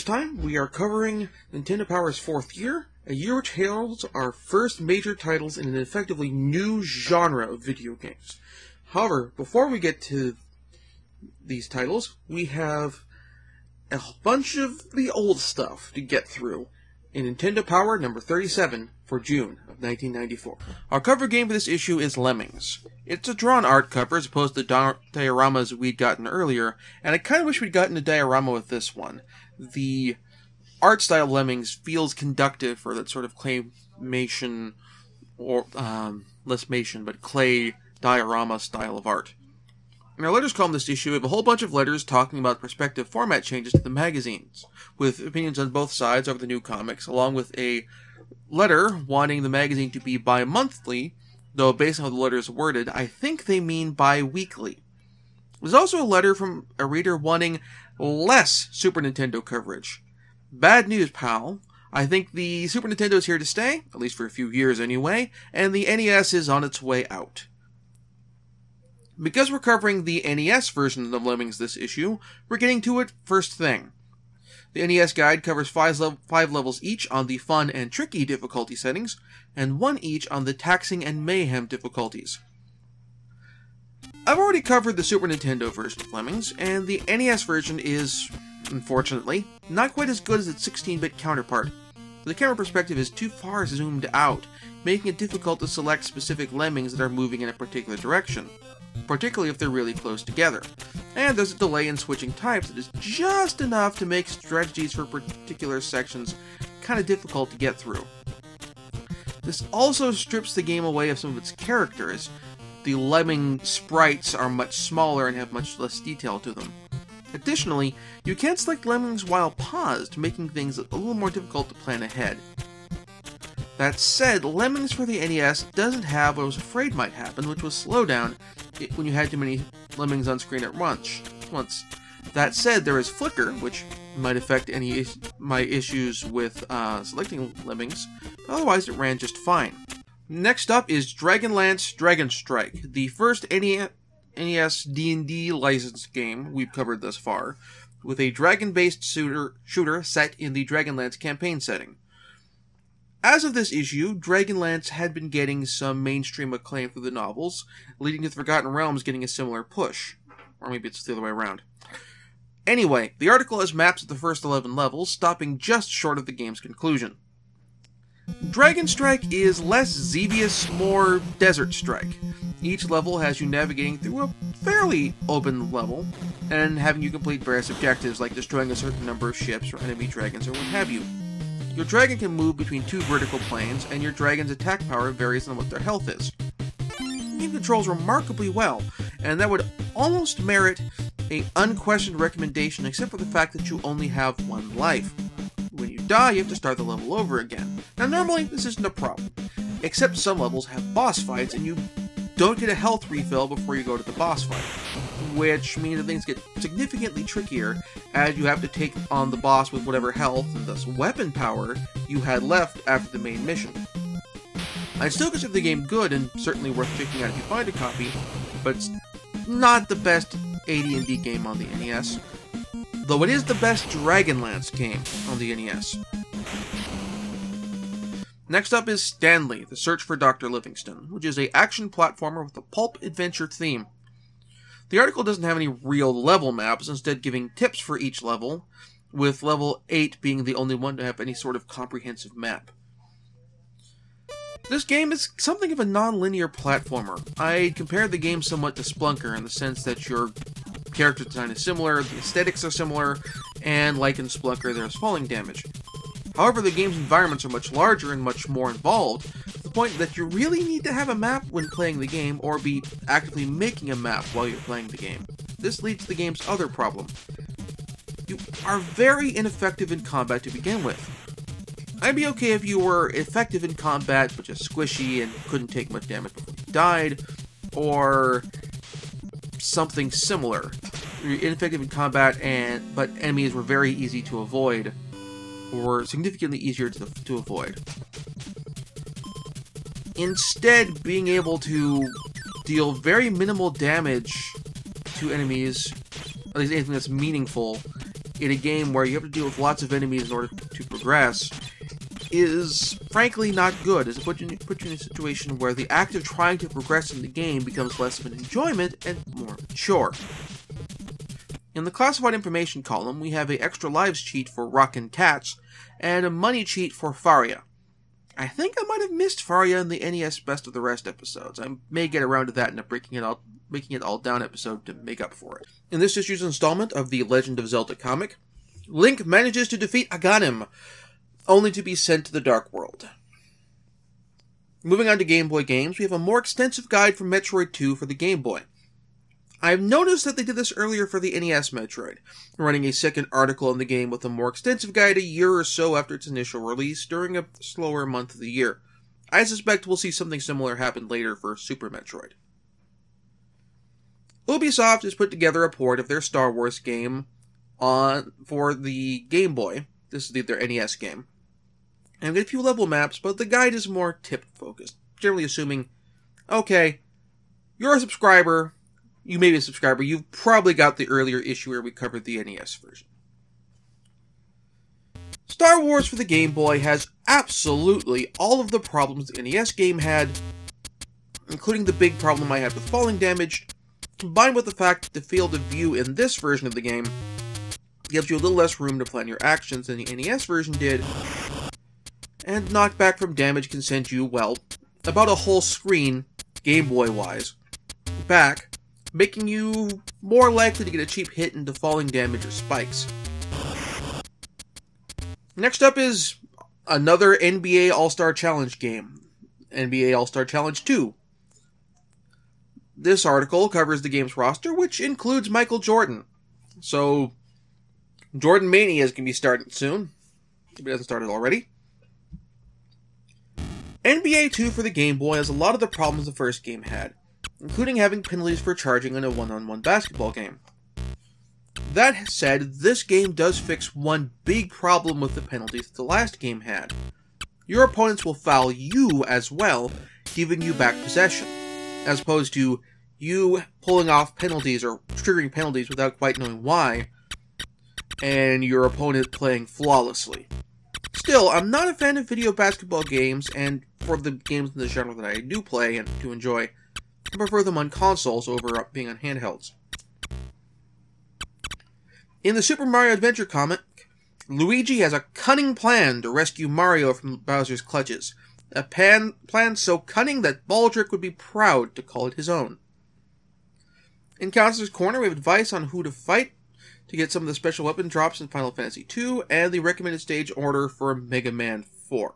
This time, we are covering Nintendo Power's 4th year, a year which heralds our first major titles in an effectively new genre of video games. However, before we get to these titles, we have a bunch of the old stuff to get through in Nintendo Power number 37 for June of 1994. Our cover game for this issue is Lemmings. It's a drawn art cover as opposed to the dioramas we'd gotten earlier, and I kind of wish we'd gotten a diorama with this one. The art style of Lemmings feels conductive for that sort of claymation, or less mation, but clay diorama style of art. In our letters column this issue, we have a whole bunch of letters talking about prospective format changes to the magazines, with opinions on both sides over the new comics, along with a letter wanting the magazine to be bi-monthly, though based on how the letter is worded, I think they mean bi-weekly. There's also a letter from a reader wanting less Super Nintendo coverage. Bad news, pal. I think the Super Nintendo is here to stay, at least for a few years anyway, and the NES is on its way out. Because we're covering the NES version of Lemmings this issue, we're getting to it first thing. The NES guide covers five levels each on the fun and tricky difficulty settings, and one each on the taxing and mayhem difficulties. I've already covered the Super Nintendo version of Lemmings, and the NES version is, unfortunately, not quite as good as its 16-bit counterpart. The camera perspective is too far zoomed out, making it difficult to select specific lemmings that are moving in a particular direction, particularly if they're really close together. And there's a delay in switching types that is just enough to make strategies for particular sections kind of difficult to get through. This also strips the game away of some of its characters. The lemming sprites are much smaller and have much less detail to them. Additionally, you can't select lemmings while paused, making things a little more difficult to plan ahead. That said, Lemmings for the NES doesn't have what I was afraid might happen, which was slowdown when you had too many lemmings on screen at once. That said, there is flicker, which might affect any my issues with selecting lemmings, but otherwise it ran just fine. Next up is Dragonlance Dragon Strike, the first NES D&D licensed game we've covered thus far, with a dragon-based shooter set in the Dragonlance campaign setting. As of this issue, Dragonlance had been getting some mainstream acclaim for the novels, leading to Forgotten Realms getting a similar push. Or maybe it's the other way around. Anyway, the article has maps of the first 11 levels, stopping just short of the game's conclusion. Dragon Strike is less Xevious, more Desert Strike. Each level has you navigating through a fairly open level, and having you complete various objectives like destroying a certain number of ships or enemy dragons or what have you. Your dragon can move between two vertical planes, and your dragon's attack power varies on what their health is. The game controls remarkably well, and that would almost merit an unquestioned recommendation except for the fact that you only have one life. When you die, you have to start the level over again. Now normally, this isn't a problem, except some levels have boss fights and you don't get a health refill before you go to the boss fight, which means that things get significantly trickier as you have to take on the boss with whatever health, and thus weapon power, you had left after the main mission. I still consider the game good and certainly worth checking out if you find a copy, but it's not the best AD&D game on the NES, though it is the best Dragonlance game on the NES. Next up is Stanley, The Search for Dr. Livingston, which is an action platformer with a pulp adventure theme. The article doesn't have any real level maps, instead giving tips for each level, with level 8 being the only one to have any sort of comprehensive map. This game is something of a non-linear platformer. I compared the game somewhat to Splunker in the sense that your character design is similar, the aesthetics are similar, and like in Splunker, there's falling damage. However, the game's environments are much larger and much more involved, the point that you really need to have a map when playing the game, or be actively making a map while you're playing the game. This leads to the game's other problem. You are very ineffective in combat to begin with. I'd be okay if you were effective in combat, but just squishy and couldn't take much damage before you died, or something similar. You're ineffective in combat, but enemies were very easy to avoid, or significantly easier to avoid. Instead, being able to deal very minimal damage to enemies, at least anything that's meaningful, in a game where you have to deal with lots of enemies in order to progress is frankly not good. It's put you in a situation where the act of trying to progress in the game becomes less of an enjoyment and more of a chore. In the classified information column, we have an extra lives cheat for Rockin' Cats and a money cheat for Faria. I think I might have missed Faria in the NES Best of the Rest episodes. I may get around to that in a breaking it all down episode to make up for it. In this issue's installment of the Legend of Zelda comic, Link manages to defeat Aghanim, only to be sent to the Dark World. Moving on to Game Boy games, we have a more extensive guide for Metroid 2 for the Game Boy. I've noticed that they did this earlier for the NES Metroid, running a second article on the game with a more extensive guide a year or so after its initial release during a slower month of the year. I suspect we'll see something similar happen later for Super Metroid. Ubisoft has put together a port of their Star Wars game for the Game Boy. This is their NES game. And we get a few level maps, but the guide is more tip-focused, generally assuming, okay, you're a subscriber. You may be a subscriber, you've probably got the earlier issue where we covered the NES version. Star Wars for the Game Boy has absolutely all of the problems the NES game had, including the big problem I had with falling damage, combined with the fact that the field of view in this version of the game gives you a little less room to plan your actions than the NES version did, and knockback from damage can send you, well, about a whole screen, Game Boy-wise, back, making you more likely to get a cheap hit into falling damage or spikes. Next up is another NBA All-Star Challenge game, NBA All-Star Challenge 2. This article covers the game's roster, which includes Michael Jordan. So, Jordan Mania is going to be starting soon, if it hasn't started already. NBA 2 for the Game Boy has a lot of the problems the first game had, including having penalties for charging in a one-on-one basketball game. That said, this game does fix one big problem with the penalties that the last game had. Your opponents will foul you as well, giving you back possession, as opposed to you pulling off penalties or triggering penalties without quite knowing why, and your opponent playing flawlessly. Still, I'm not a fan of video basketball games, and for the games in the genre that I do play and do enjoy, I prefer them on consoles over being on handhelds. In the Super Mario Adventure comic, Luigi has a cunning plan to rescue Mario from Bowser's clutches, a plan so cunning that Baldrick would be proud to call it his own. In Counselor's Corner, we have advice on who to fight to get some of the special weapon drops in Final Fantasy II, and the recommended stage order for Mega Man 4.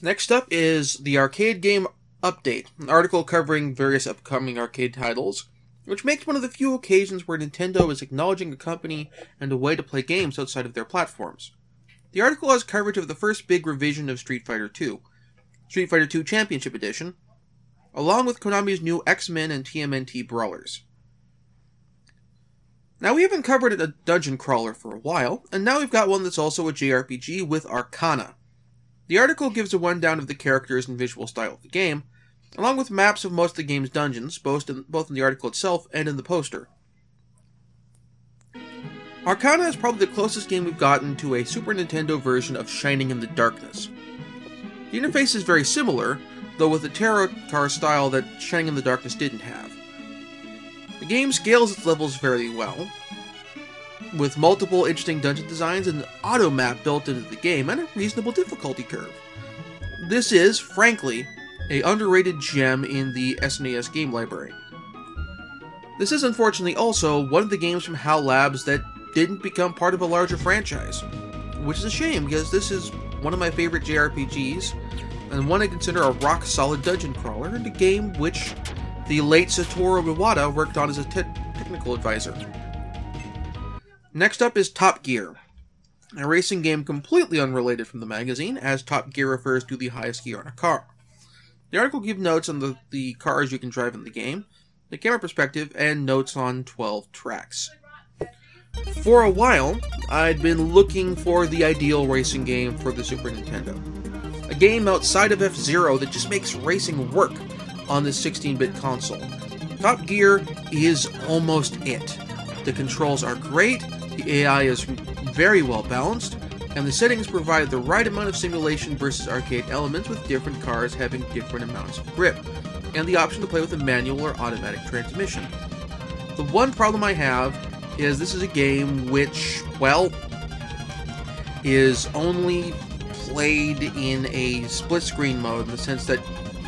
Next up is the arcade game Update, an article covering various upcoming arcade titles, which makes one of the few occasions where Nintendo is acknowledging a company and a way to play games outside of their platforms. The article has coverage of the first big revision of Street Fighter II, Street Fighter II Championship Edition, along with Konami's new X-Men and TMNT brawlers. Now, we haven't covered a dungeon crawler for a while, and now we've got one that's also a JRPG with Arcana. The article gives a rundown of the characters and visual style of the game, along with maps of most of the game's dungeons, both in the article itself and in the poster. Arcana is probably the closest game we've gotten to a Super Nintendo version of Shining in the Darkness. The interface is very similar, though with a tarot card style that Shining in the Darkness didn't have. The game scales its levels very well, with multiple interesting dungeon designs and an auto map built into the game, and a reasonable difficulty curve. This is, frankly, an underrated gem in the SNES game library. This is unfortunately also one of the games from HAL Labs that didn't become part of a larger franchise, which is a shame because this is one of my favorite JRPGs, and one I consider a rock-solid dungeon crawler, and a game which the late Satoru Iwata worked on as a technical advisor. Next up is Top Gear, a racing game completely unrelated from the magazine, as Top Gear refers to the highest gear on a car. The article gives notes on the cars you can drive in the game, the camera perspective, and notes on 12 tracks. For a while, I'd been looking for the ideal racing game for the Super Nintendo. A game outside of F-Zero that just makes racing work on this 16-bit console. Top Gear is almost it. The controls are great, the AI is very well balanced, and the settings provide the right amount of simulation versus arcade elements, with different cars having different amounts of grip, and the option to play with a manual or automatic transmission. The one problem I have is this is a game which, well, is only played in a split-screen mode, in the sense that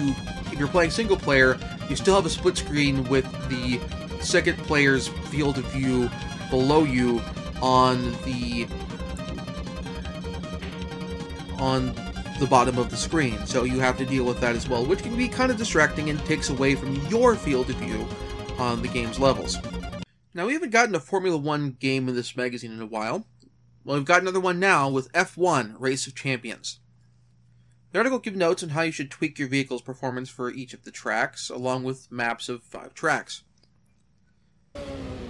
you, if you're playing single-player, you still have a split screen with the second player's field of view below you on the bottom of the screen, so you have to deal with that as well, which can be kind of distracting and takes away from your field of view on the game's levels. Now, we haven't gotten a Formula 1 game in this magazine in a while. Well, we've got another one now with F1 Race of Champions. The article gives notes on how you should tweak your vehicle's performance for each of the tracks, along with maps of 5 tracks.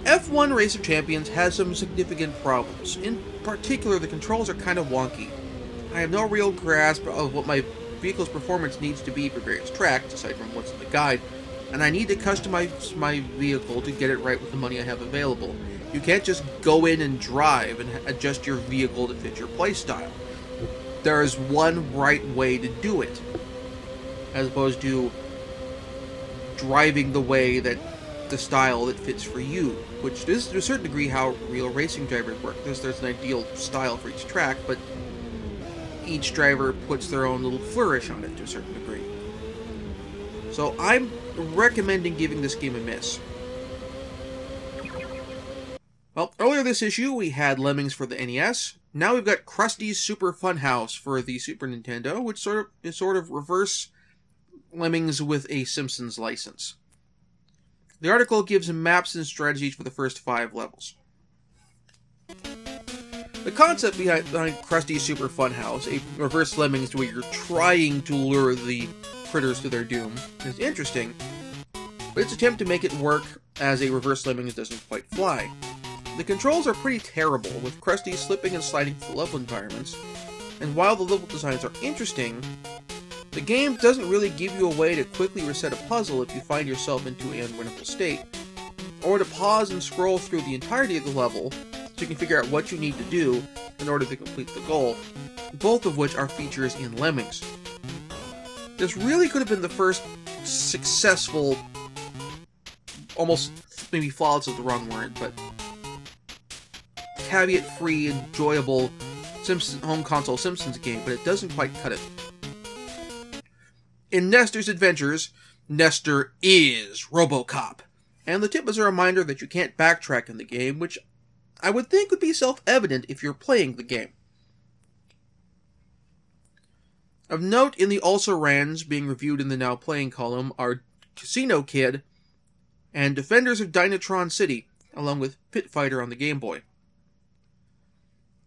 F1 Race of Champions has some significant problems. In particular, the controls are kind of wonky. I have no real grasp of what my vehicle's performance needs to be for various tracks, aside from what's in the guide, and I need to customize my vehicle to get it right with the money I have available. You can't just go in and drive and adjust your vehicle to fit your playstyle. There is one right way to do it, as opposed to driving the way that the style that fits for you, which is to a certain degree how real racing drivers work. There's an ideal style for each track, but each driver puts their own little flourish on it to a certain degree. So I'm recommending giving this game a miss. Well, earlier this issue we had Lemmings for the NES. Now we've got Krusty's Super Fun House for the Super Nintendo, which is sort of reverse Lemmings with a Simpsons license. The article gives maps and strategies for the first 5 levels. The concept behind Krusty's Super Fun House, a reverse Lemmings where you're trying to lure the critters to their doom, is interesting, but its attempt to make it work as a reverse Lemmings doesn't quite fly. The controls are pretty terrible, with Krusty slipping and sliding through level environments, and while the level designs are interesting, the game doesn't really give you a way to quickly reset a puzzle if you find yourself into an unwinnable state, or to pause and scroll through the entirety of the level so you can figure out what you need to do in order to complete the goal, both of which are features in Lemmings. This really could have been the first successful, almost maybe flawless is the wrong word, but caveat-free, enjoyable home console Simpsons game, but it doesn't quite cut it. In Nestor's Adventures, Nestor is RoboCop, and the tip is a reminder that you can't backtrack in the game, which I would think would be self-evident if you're playing the game. Of note in the also-rans being reviewed in the Now Playing column are Casino Kid and Defenders of Dynatron City, along with Pit Fighter on the Game Boy.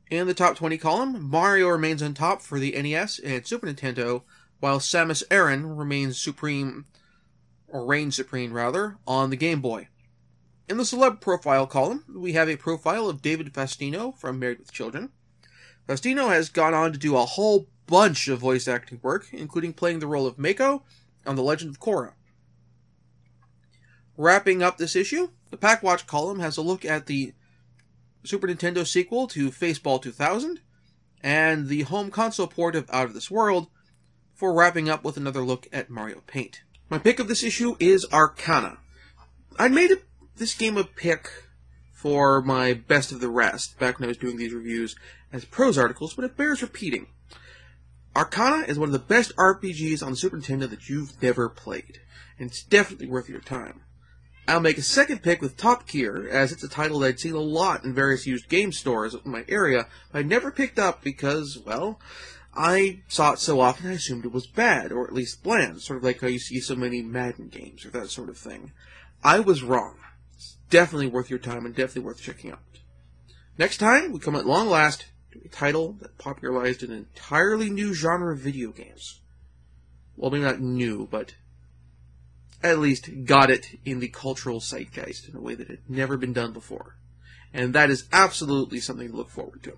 In the Top 20 column, Mario remains on top for the NES and Super Nintendo, while Samus Aran reigns supreme, on the Game Boy. In the Celeb Profile column, we have a profile of David Faustino from Married with Children. Faustino has gone on to do a whole bunch of voice acting work, including playing the role of Mako on The Legend of Korra. Wrapping up this issue, the Packwatch column has a look at the Super Nintendo sequel to Faceball 2000, and the home console port of Out of This World, before wrapping up with another look at Mario Paint. My pick of this issue is Arcana. I made this game a pick for my Best of the Rest, back when I was doing these reviews as prose articles, but it bears repeating. Arcana is one of the best RPGs on the Super Nintendo that you've never played, and it's definitely worth your time. I'll make a second pick with Top Gear, as it's a title that I'd seen a lot in various used game stores in my area, but I never picked up because, well, I saw it so often I assumed it was bad, or at least bland, sort of like how you see so many Madden games or that sort of thing. I was wrong. It's definitely worth your time and definitely worth checking out. Next time, we come at long last to a title that popularized an entirely new genre of video games. Well, maybe not new, but at least got it in the cultural zeitgeist in a way that had never been done before. And that is absolutely something to look forward to.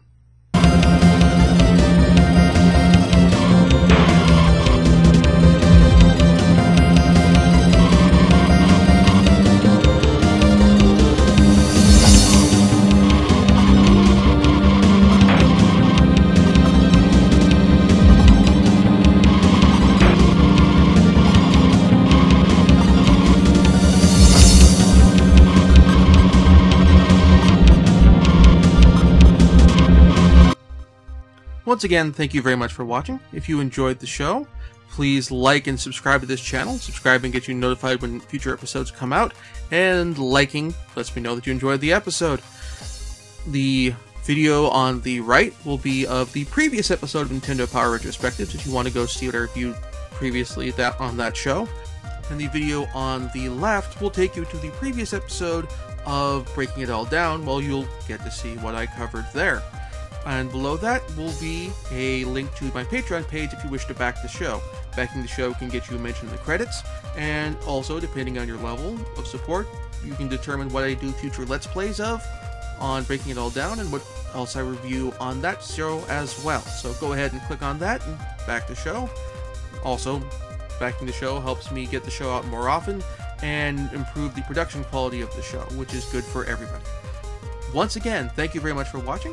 Once again, thank you very much for watching. If you enjoyed the show, please like and subscribe to this channel. Subscribe and get you notified when future episodes come out. And liking lets me know that you enjoyed the episode. The video on the right will be of the previous episode of Nintendo Power Retrospectives, if you want to go see what I reviewed previously on that show. And the video on the left will take you to the previous episode of Breaking It All Down. Well, you'll get to see what I covered there. And below that will be a link to my Patreon page if you wish to back the show. Backing the show can get you a mention in the credits, and also, depending on your level of support, you can determine what I do future Let's Plays of on Breaking It All Down and what else I review on that show as well. So go ahead and click on that and back the show. Also, backing the show helps me get the show out more often and improve the production quality of the show, which is good for everybody. Once again, thank you very much for watching,